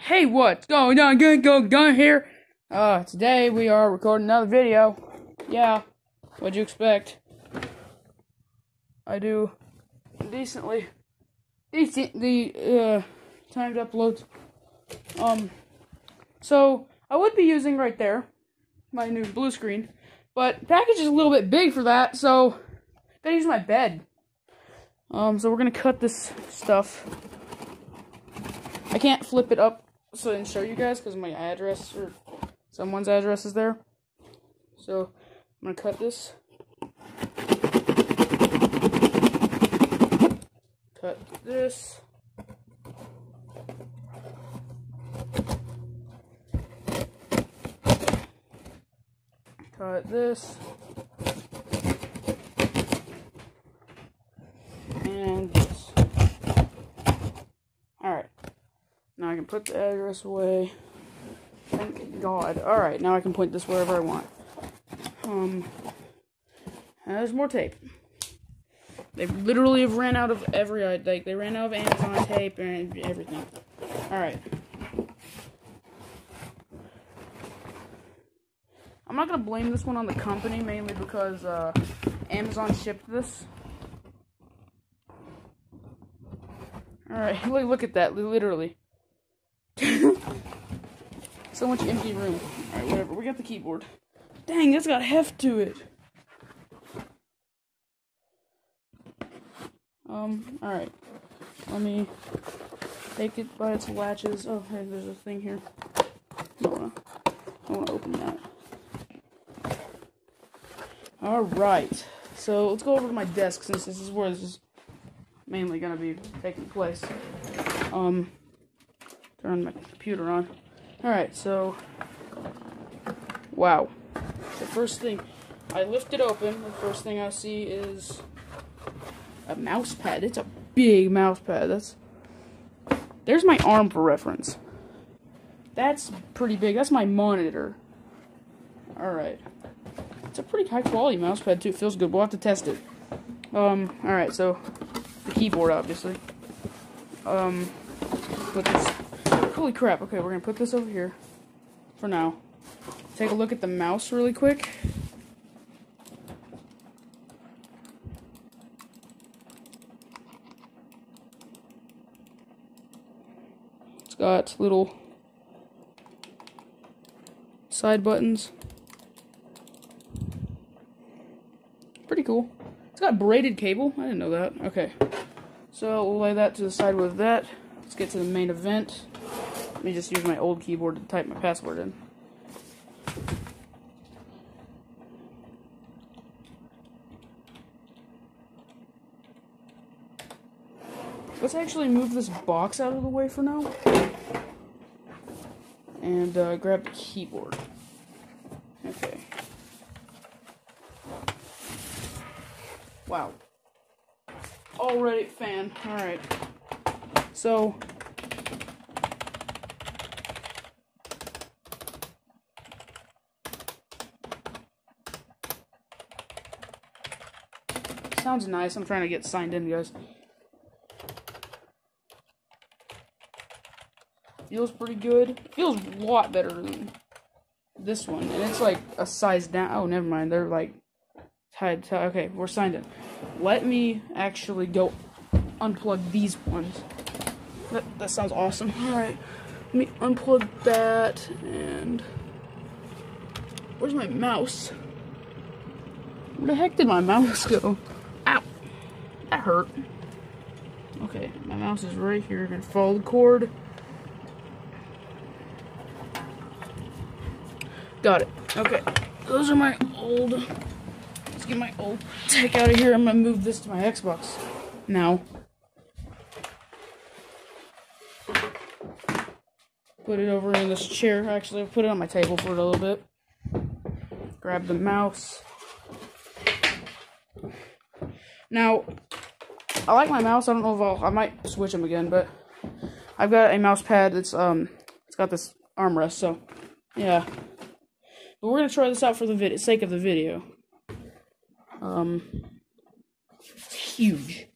Hey, what's going on? Going here. Today we are recording another video. Yeah, what'd you expect? I do decently timed uploads. So I would be using right there my new blue screen, but the package is a little bit big for that, so I gotta use my bed. So we're gonna cut this stuff. I can't flip it up so I can show you guys because my address or someone's address is there. So I'm gonna cut this. Cut this. Cut this. Now I can put the address away. Thank God. Alright, now I can point this wherever I want. There's more tape. They literally have ran out of they ran out of Amazon tape and everything. Alright. I'm not gonna blame this one on the company, mainly because, Amazon shipped this. Alright, look at that, literally. So much empty room. Alright, whatever. We got the keyboard. Dang, that's got heft to it. Alright. Let me take it by its latches. Oh, hey, there's a thing here. I wanna open that. Alright. So, let's go over to my desk since this is where this is mainly gonna be taking place. Turn my computer on. Alright, so, wow. The first thing, I lift it open, the first thing I see is a mouse pad. It's a big mouse pad. There's my arm for reference. That's pretty big. That's my monitor. Alright. It's a pretty high quality mouse pad too. It feels good. We'll have to test it. Alright, so, the keyboard obviously. Put this. Holy crap, okay, we're gonna put this over here for now. Take a look at the mouse really quick. It's got little side buttons. Pretty cool. It's got braided cable. I didn't know that. Okay. So we'll lay that to the side with that. Let's get to the main event. Let me just use my old keyboard to type my password in. Let's actually move this box out of the way for now. And grab the keyboard. Okay. Wow. Already fan. Alright. So... sounds nice. I'm trying to get signed in, guys. Feels pretty good. Feels a lot better than this one. And it's like a size down. Oh, never mind. They're like tied. Okay, we're signed in. Let me actually go unplug these ones. That sounds awesome. Alright. Let me unplug that. And where's my mouse? Where the heck did my mouse go? That hurt. Okay, my mouse is right here. You're gonna follow the cord. Got it. Okay, those are my old. Let's get my old tech out of here. I'm gonna move this to my Xbox now. Put it over in this chair. Actually, I'll put it on my table for a little bit. Grab the mouse. Now, I like my mouse. I don't know if I might switch them again, but I've got a mouse pad that's it's got this armrest, so yeah. But we're gonna try this out for the sake of the video. It's huge,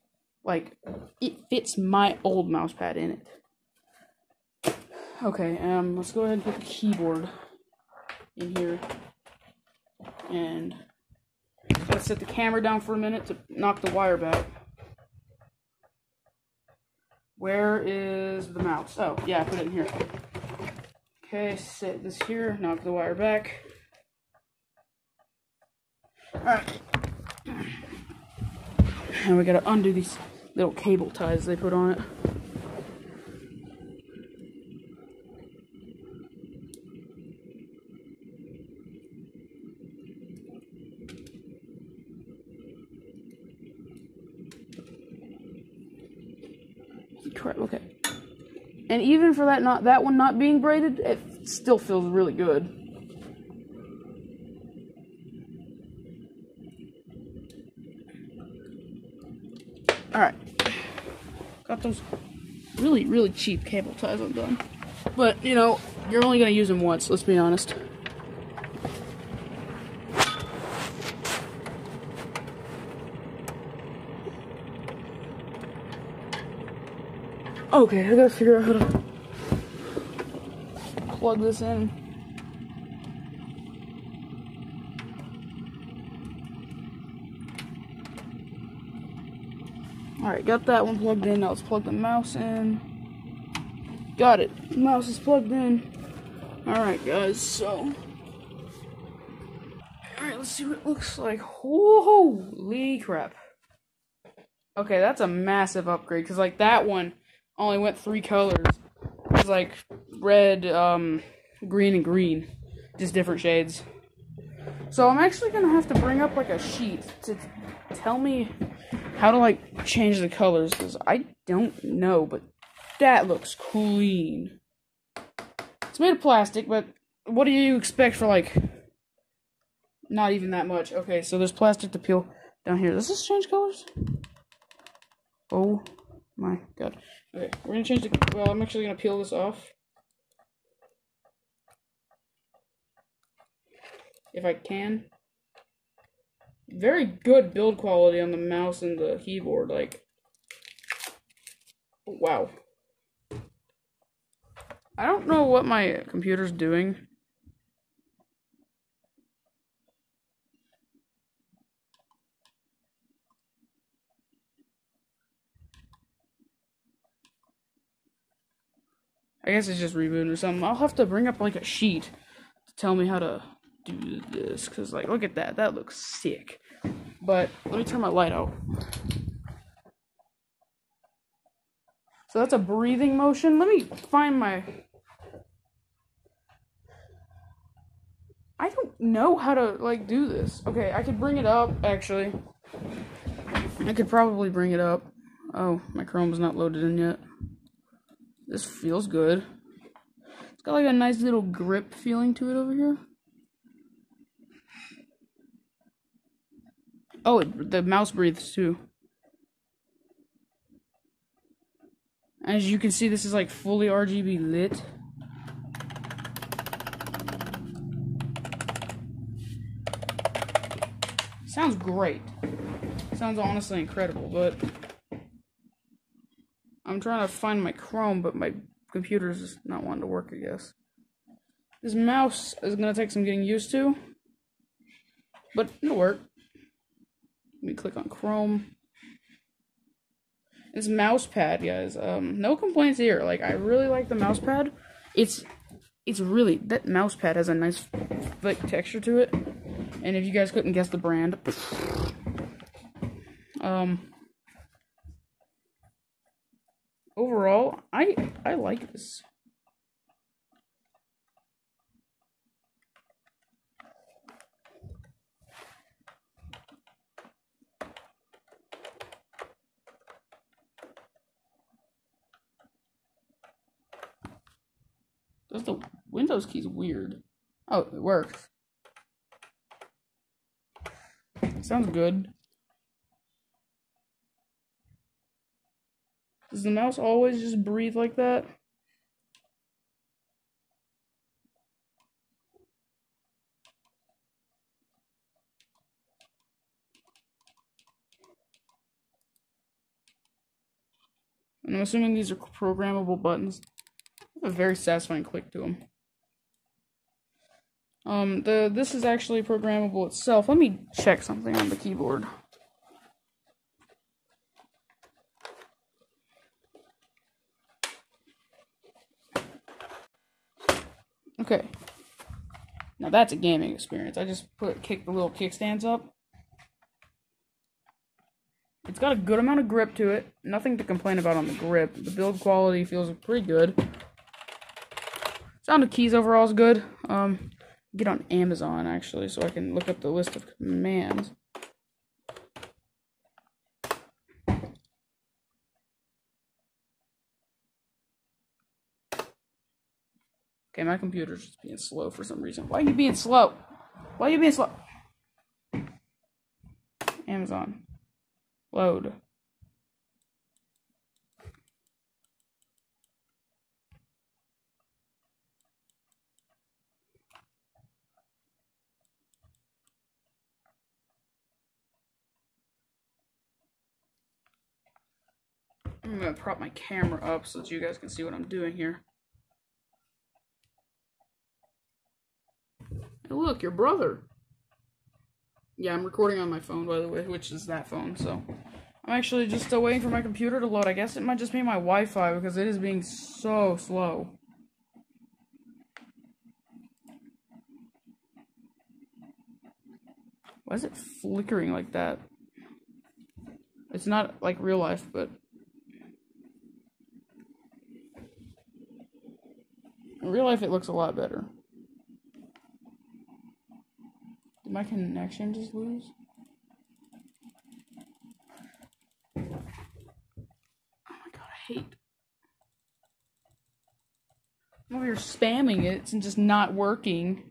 like it fits my old mouse pad in it. Okay, let's go ahead and put the keyboard in here, and let's set the camera down for a minute to knock the wire back. Where is the mouse? Oh, yeah, I put it in here. Okay, set this here, knock the wire back. Alright. And we gotta undo these little cable ties they put on it. Okay, and even for that one not being braided, it still feels really good. All right, got those really cheap cable ties undone, but you know you're only gonna use them once. Let's be honest. Okay, I gotta figure out how to plug this in. Alright, got that one plugged in. Now let's plug the mouse in. Got it. The mouse is plugged in. Alright, guys, so. Alright, let's see what it looks like. Holy crap. Okay, that's a massive upgrade, because, like, that one only went 3 colors. It was like red, green, and green. Just different shades. So I'm actually gonna have to bring up like a sheet to tell me how to like change the colors, because I don't know, but that looks clean. It's made of plastic, but what do you expect for like not even that much? Okay, so there's plastic to peel down here. Does this change colors? Oh my god. Okay, we're gonna change the. Well, I'm actually gonna peel this off. If I can. Very good build quality on the mouse and the keyboard, like. Wow. I don't know what my computer's doing. I guess it's just rebooting or something. I'll have to bring up, like, a sheet to tell me how to do this. Because, like, look at that. That looks sick. But let me turn my light out. So that's a breathing motion. Let me find my... I don't know how to, like, do this. Okay, I could bring it up, actually. I could probably bring it up. Oh, my Chrome's not loaded in yet. This feels good. It's got like a nice little grip feeling to it over here. Oh, the mouse breathes too. As you can see, this is like fully RGB lit. Sounds great. Sounds honestly incredible, but... I'm trying to find my Chrome, but my computer's just not wanting to work, I guess. This mouse is going to take some getting used to, but it'll work. Let me click on Chrome. This mouse pad, guys, no complaints here. Like, I really like the mouse pad. It's really, that mouse pad has a nice, like, texture to it. And if you guys couldn't guess the brand, overall, I like this. Does the Windows key's weird? Oh, it works. Sounds good. Does the mouse always just breathe like that? And I'm assuming these are programmable buttons. have a very satisfying click to them. This is actually programmable itself. Let me check something on the keyboard. Okay. Now that's a gaming experience. I just kick the little kickstands up. It's got a good amount of grip to it. Nothing to complain about on the grip. The build quality feels pretty good. Sound of keys overall is good. Get on Amazon actually so I can look up the list of commands. Okay, my computer's just being slow for some reason. Why are you being slow? Why are you being slow? Amazon. Load. I'm gonna prop my camera up so that you guys can see what I'm doing here. Hey, look, your brother. Yeah, I'm recording on my phone, by the way, which is that phone, so. I'm actually just still waiting for my computer to load. I guess it might just be my Wi-Fi because it is being so slow. Why is it flickering like that? It's not like real life, but. In real life, it looks a lot better. Did my connection just lose? Oh my god, I hate. I'm over here spamming it and just not working.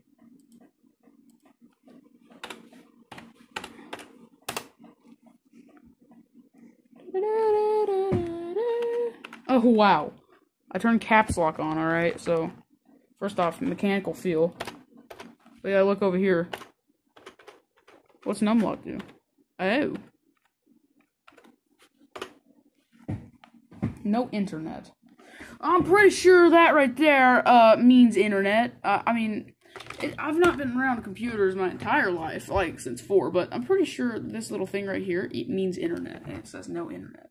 Oh, wow. I turned caps lock on, alright, so. First off, mechanical feel. But yeah, look over here. What's numlock do? Oh. No internet. I'm pretty sure that right there means internet. I mean, I've not been around computers my entire life, like since 4, but I'm pretty sure this little thing right here, it means internet, and it says no internet.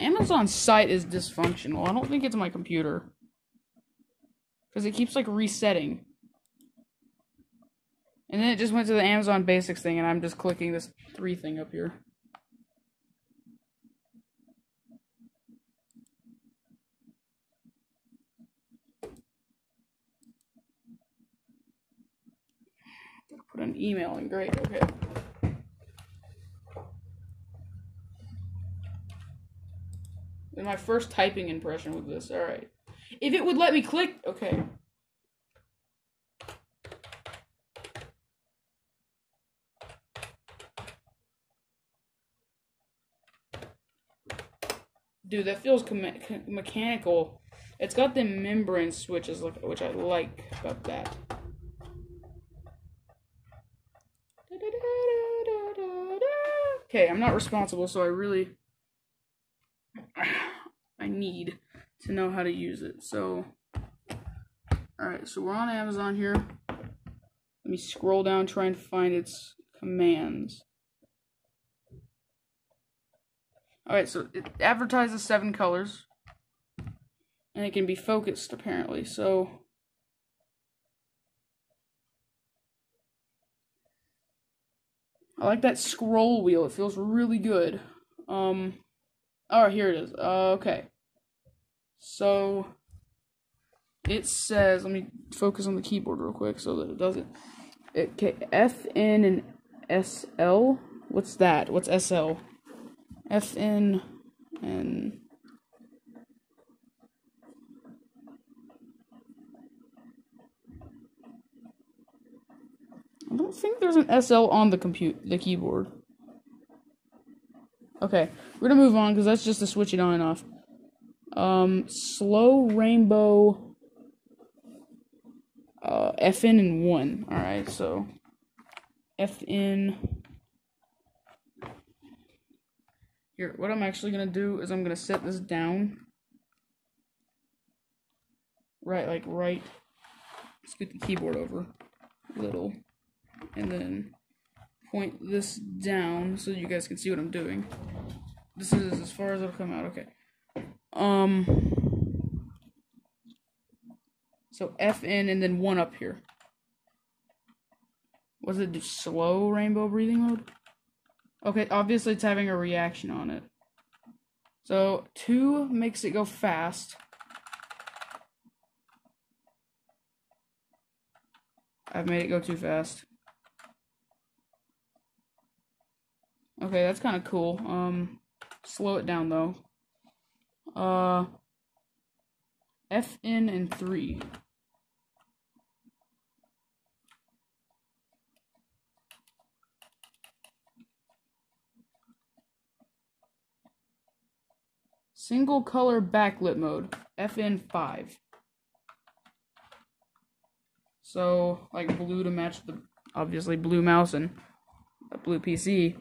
Amazon's site is dysfunctional. I don't think it's my computer. Because it keeps, like, resetting. And then it just went to the Amazon Basics thing, and I'm just clicking this 3 thing up here. Put an email in. Great, okay. My first typing impression with this. Alright. If it would let me click. Okay. Dude, that feels mechanical. It's got the membrane switches, which I like about that. Okay, I'm not responsible, so I really. I need to know how to use it. So, alright, so we're on Amazon here. Let me scroll down, try and find its commands. Alright, so it advertises 7 colors. And it can be focused, apparently. So, I like that scroll wheel. It feels really good. Alright, here it is. Okay. So, it says, let me focus on the keyboard real quick so that it doesn't. Okay, FN and SL? What's that? What's SL? FN and. I don't think there's an SL on the keyboard. Okay, we're gonna move on because that's just to switch it on and off. Slow rainbow FN and 1. Alright, so FN. Here, what I'm actually gonna do is I'm gonna set this down. Right. Scoot the keyboard over a little. And then point this down so you guys can see what I'm doing. This is as far as it'll come out, okay. So FN and then 1 up here. Was it just slow rainbow breathing mode? Okay, obviously it's having a reaction on it. So 2 makes it go fast. I've made it go too fast. Okay, that's kind of cool. Slow it down though. FN and 3. Single color backlit mode. FN 5. So, like blue to match the obviously blue mouse and a blue PC.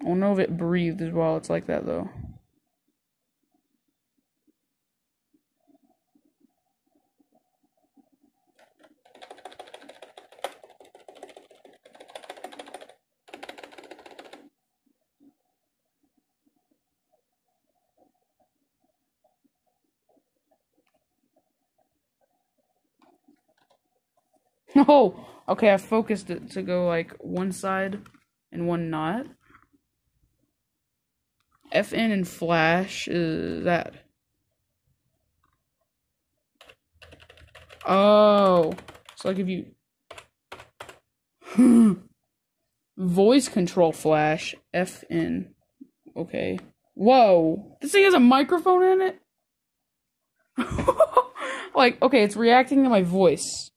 I don't know if it breathed as well. It's like that though. No! Okay, I focused it to go like one side and one not. FN and flash is that. Oh, so like if you voice control flash FN. Okay. Whoa, this thing has a microphone in it. Like, okay, it's reacting to my voice.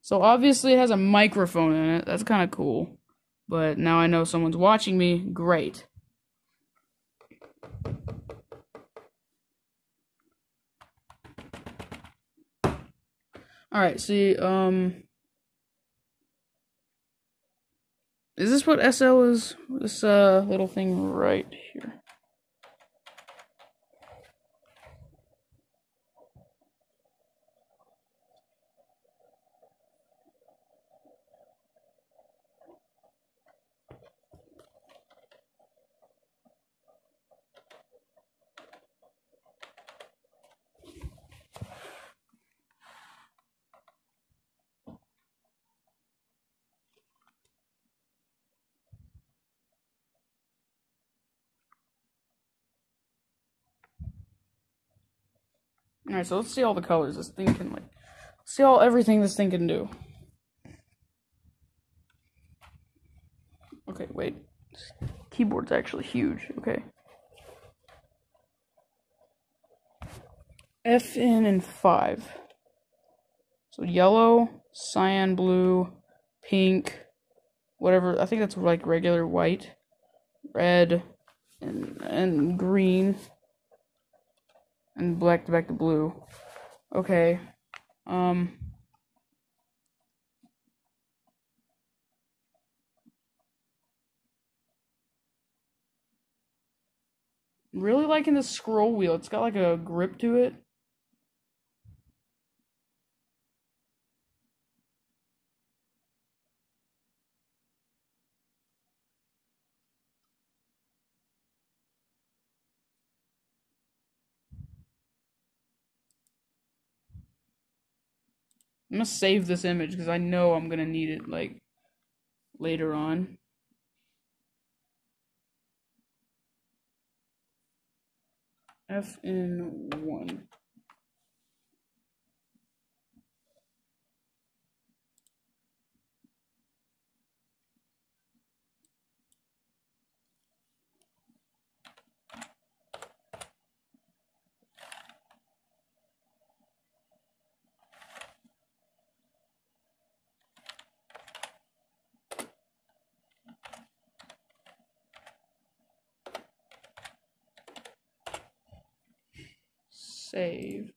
So obviously it has a microphone in it. That's kind of cool. But now I know someone's watching me. Great. Alright, see, is this what SL is? This, little thing right here. Alright, so let's see all the colors this thing can, like, see all everything this thing can do. Okay, wait. This keyboard's actually huge, okay. FN and 5. So yellow, cyan, blue, pink, whatever. I think that's like regular white, red, and green. And black back to blue. Okay. Really liking this scroll wheel. It's got like a grip to it. I'm gonna save this image because I know I'm gonna need it like later on. FN 1. save.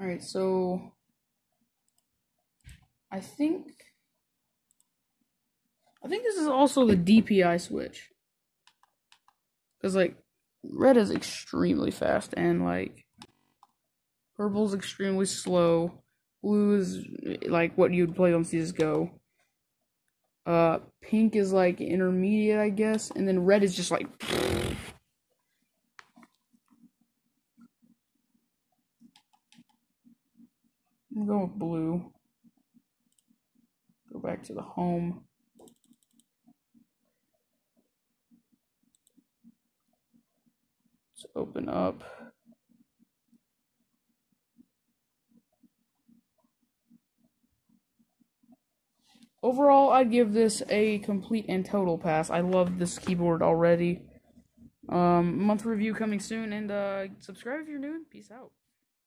All right, so I think this is also the DPI switch, because like red is extremely fast and like purple is extremely slow. Blue is like what you'd play on CSGO. Pink is like intermediate, I guess, and then red is just like. I'm going with blue. Go back to the home. Let's open up. Overall, I'd give this a complete and total pass. I love this keyboard already. Month review coming soon, and subscribe if you're new. Peace out.